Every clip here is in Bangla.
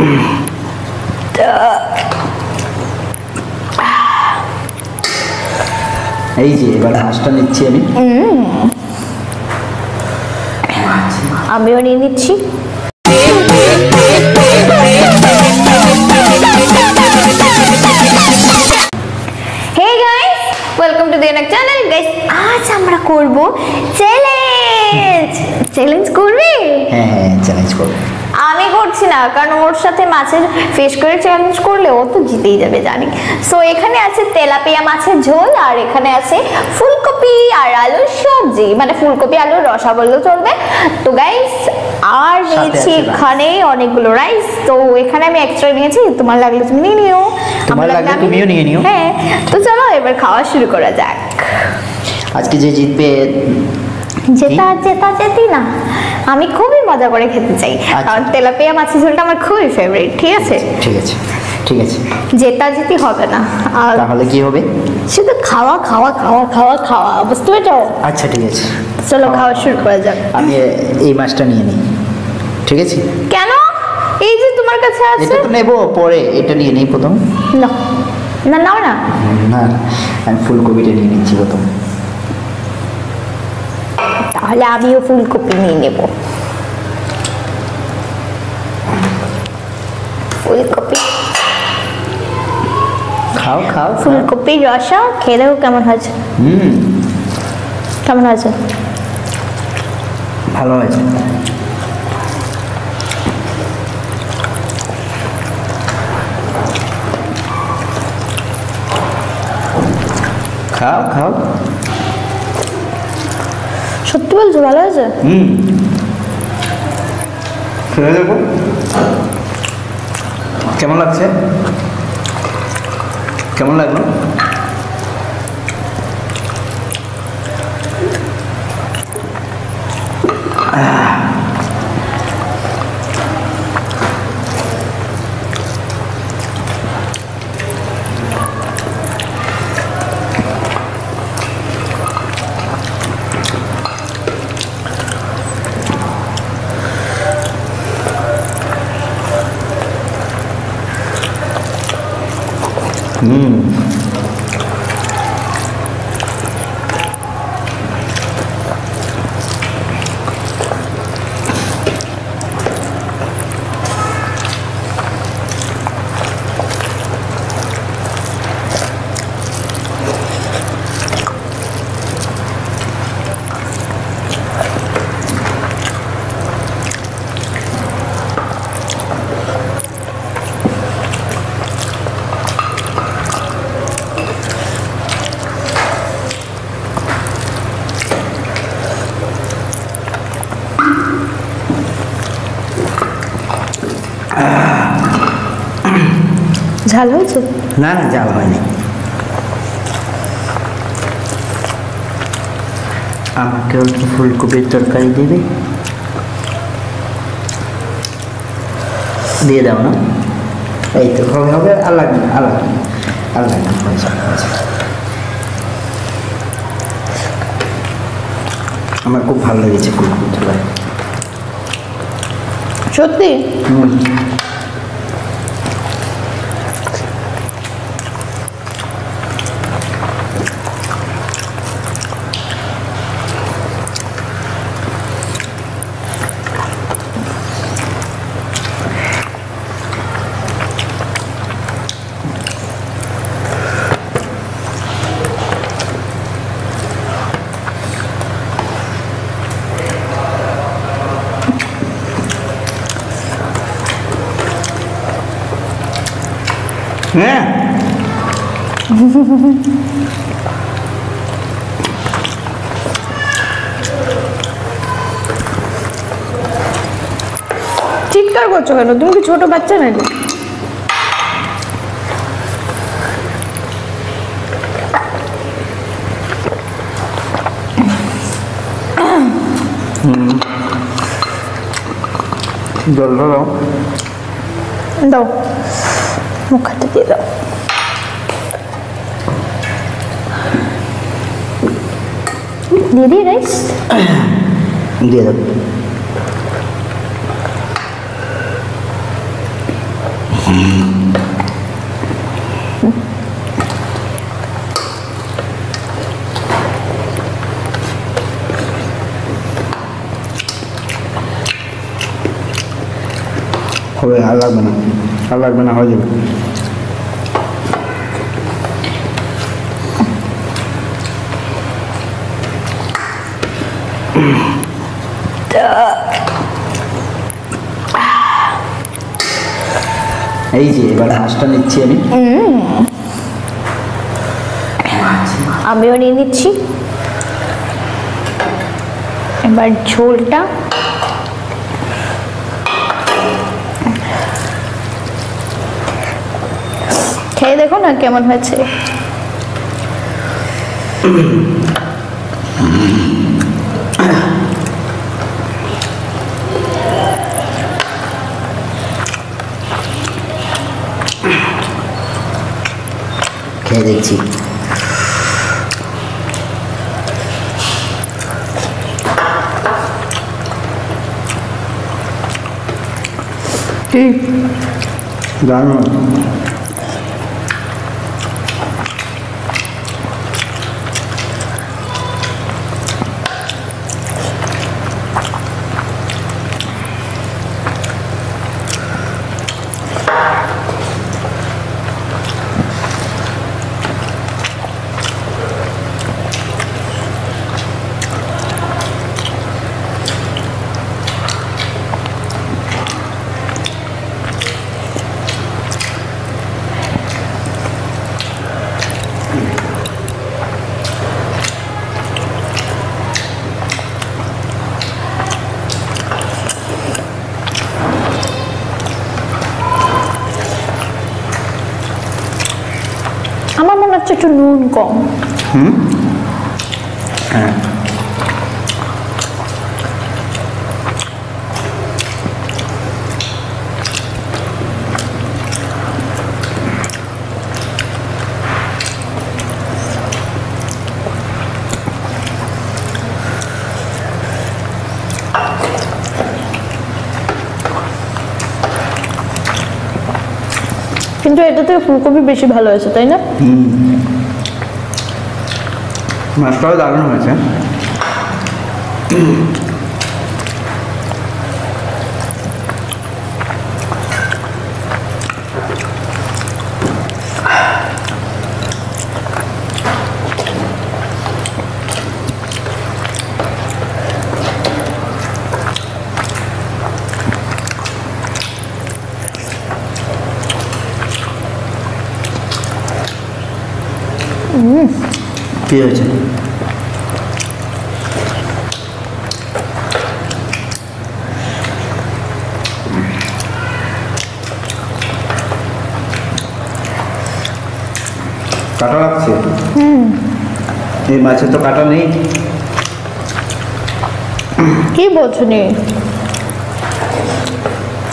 এই যে এবার মাছটা নিচ্ছি আমি, আমিও নিয়ে নিচ্ছি। Hey guys, welcome to the Anak channel. Guys, আজ আমরা করব চ্যালেঞ্জ। চ্যালেঞ্জ করবে? হ্যাঁ হ্যাঁ, চ্যালেঞ্জ করব। আমি করছি না, কারণ ওর সাথে মাছের ফিশ করে চ্যালেঞ্জ করলে ও তো জিতেই যাবে জানি। সো এখানে আছে তেলাপিয়া মাছের ঝোল, আর এখানে আছে ফুলকপি আর আলুর সবজি, মানে ফুলকপি আলুর রসা বললেও চলবে। তো গাইস আর নিয়েছি এখানে অনেকগুলো রাইস, তো এখানে আমি এক্সট্রা নিয়েছি, তোমার লাগলে তুমি নিয়ে নিও, আমার লাগলে তুমিও নিয়ে নিও। হ্যাঁ, তো চলো এবার খাওয়া শুরু করা যাক। আজকে যে জিতবে জেতা না, আমি খুবই মজা করে খেতে চাই, কারণ তেলাপিয়া মাছের ঝোলটা আমার খুবই ফেভারিট। ঠিক আছে ঠিক আছে ঠিক আছে, জেতাজেতি হবে না, তাহলে কি হবে? শুধু খাওয়া খাওয়া খাওয়া খাওয়া খাওয়া, বুঝতে পেরেছো? আচ্ছা ঠিক আছে, চলো খাওয়া শুরু করা যাক। আমি এই মাছটা নিয়ে নিই, ঠিক আছে? কেন? এই যে তোমার কাছে আছে, এটা তো নেব পরে, এটা নিয়ে নেই প্রথম। না না নাও না না, আমি ফুলকপিটা নিয়ে নিচ্ছি প্রথম, তাহলে আমিও ফুলকপি নিয়ে নেব। ফুলকপি খাও খাও, ফুলকপির রসা খেলেও কেমন হয়েছে? কেমন হয়েছে? ভালো হয়েছে। খাও খাও, সত্যি বলছো ভালো হয়েছে? কেমন লাগছে? কেমন লাগলো? ঝাল হয়েছে? না না, ঝাল হয়নি। আমাকে একটু ফুলকপির তরকারি দিবি, দিয়ে দাও না? এই তো হবে হবে, আর লাগবে আর লাগবে আর লাগবে। আমার খুব ভালো লেগেছে ফুলকপির তরকারি, সত্যি। হ্যাঁ, চিৎকার করছো কেন? তুমি কি ছোট বাচ্চা নাকি? জল দাও দাও, মুখটা দিয়ে দাও। দিদি রাইস দিয়ে দাও। হবে আলাদা বানা আলাদা বানা হয়ে যাবে। এই যে এবার মাছটা নিচ্ছি আমি, আমিও নিয়ে নিচ্ছি। এবার ঝোলটা খেয়ে দেখো না কেমন হয়েছে। খেয়ে দেখছি একটু নুন কম। হ্যাঁ কিন্তু এটাতে ফুলকপি বেশি ভালো হয়েছে, তাই না? মাছটাও দারুণ হয়েছে। কি হয়েছে? কাটা লাগছে? এই মাছে তো কাটা নেই। কি বলছো? নেই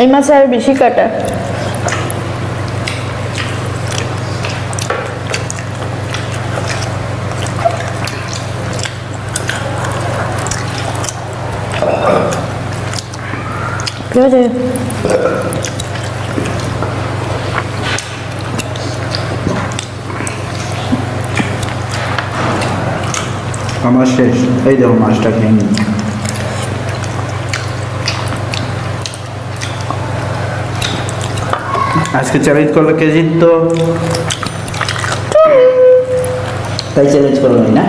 এই মাছে আর বেশি কাটা। কি হয়েছে? আমার শেষ। এই দেখো মাছটা খেয়ে নিন। আজকে চ্যালেঞ্জ করলো কে জিততো, তাই চ্যালেঞ্জ করলো না?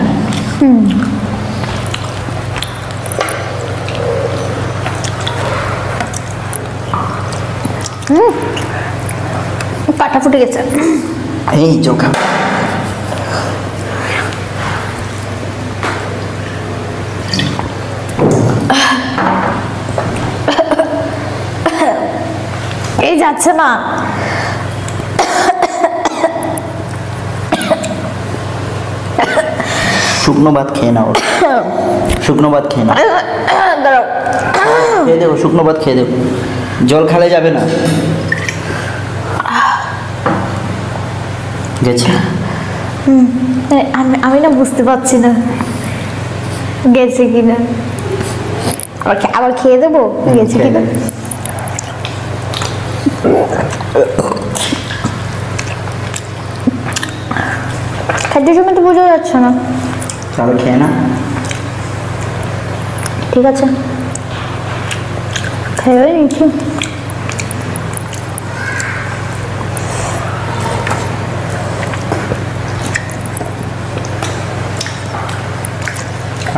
কাটা ফুটে গেছে। এই চোখা যাচ্ছে না। শুকনো ভাত খেয়ে নাও, শুকনো ভাত খেয়ে নাও। দাঁড়াও, খেয়ে দেবো, শুকনো ভাত খেয়ে দেবো। জল খালে যাবে না। গেছে? আমি না বুঝতে পারছি না গেছে কিনা। আবার খেয়ে দেবো, গেছে কিনা। খাদ্যের সময় তো বোঝা যাচ্ছে না, তাহলে খেয়ে না। ঠিক আছে, খেয়ে নিচ্ছি।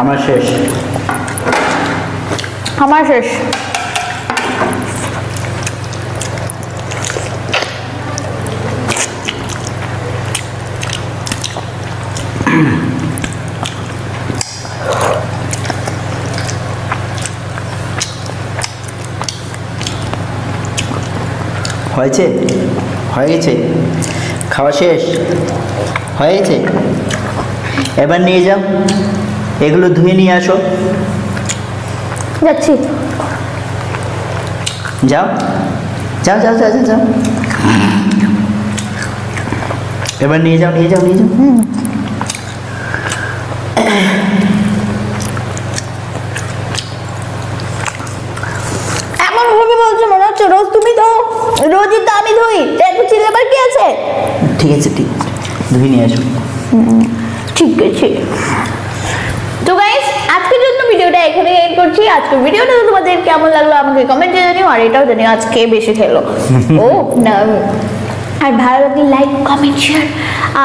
আমার শেষ, আমার শেষ। হয়েছে, হয়ে গেছে, খাওয়া শেষ হয়ে গেছে। এবার নিয়ে যাও, এগুলো ধুয়ে নিয়ে আসো। যাচ্ছি, যাও যাও যাও যাও যাও, এবার নিয়ে যাও, নিয়ে যাও, নিয়ে যাও। এমন ভাবে বলছো মনে হচ্ছে রোজ তুমি তো রোজই তো আমি ধুই, এবার কি আছে। ঠিক আছে, ঠিক আছে, ধুয়ে নিয়ে আসো। ঠিক আছে, তো গাইস আজকের জন্য ভিডিওটা এখানে এন্ড করছি। আজকের ভিডিওটা তোমাদের কেমন লাগলো আমাকে কমেন্টে জানিও, আর এটাও জানিও আজকে বেশি খেলো ও না। আর ভালো লাগলে লাইক, কমেন্ট, শেয়ার,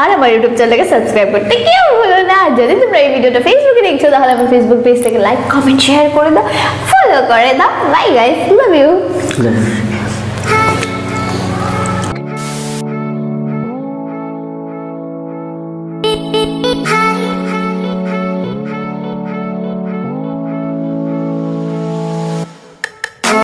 আর আমার ইউটিউব চ্যানেলটাকে সাবস্ক্রাইব করতে কেউ ভুলো না। যদি তোমরা এই ভিডিওটা ফেসবুকে দেখছো তাহলে আমার ফেসবুক পেজটাকে লাইক, কমেন্ট, শেয়ার করে দাও, ফলো করে দাও। Bye guys, love you.